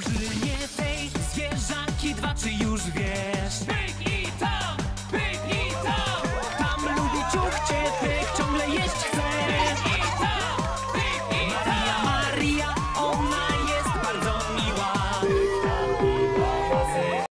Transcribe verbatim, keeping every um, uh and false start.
Żyje tej zwierzanki dwa, czy już wie?